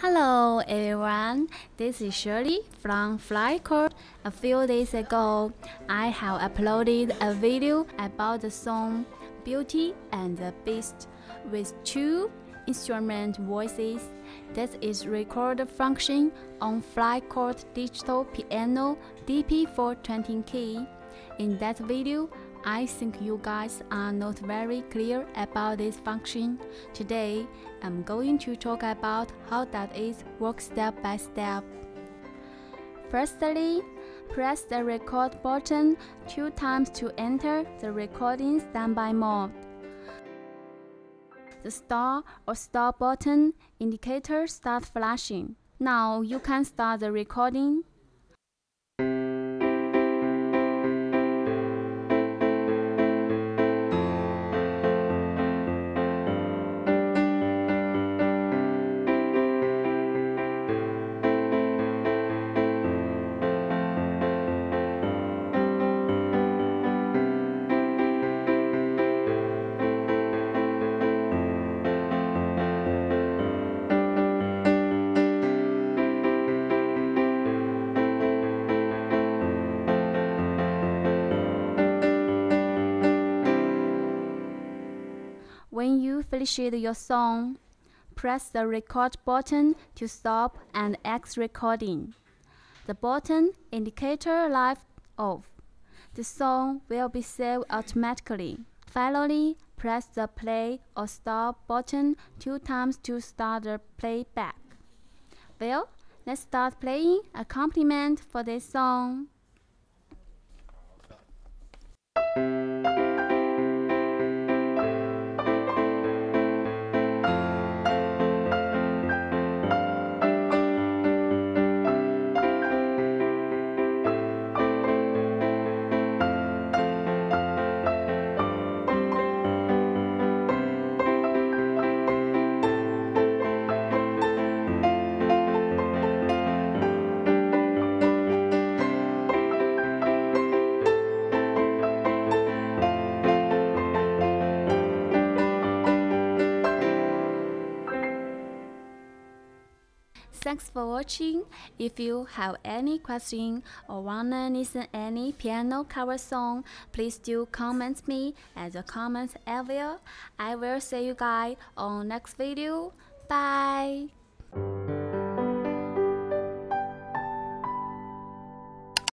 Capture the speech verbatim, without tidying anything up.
Hello everyone, this is Shirley from Flychord. A few days ago, I have uploaded a video about the song Beauty and the Beast with two instrument voices. This is record function on Flychord Digital Piano D P four twenty K. In that video, I think you guys are not very clear about this function. Today, I'm going to talk about how that is work step by step. Firstly, press the record button two times to enter the recording standby mode. The start or stop button indicator starts flashing. Now you can start the recording. When you finish your song, press the record button to stop and exit recording. The button indicator lights off. The song will be saved automatically. Finally, press the play or stop button two times to start the playback. Well, let's start playing a accompaniment for this song. Thanks for watching. If you have any question or wanna listen any piano cover song, please do comment me at the comments area. I will see you guys on next video. Bye!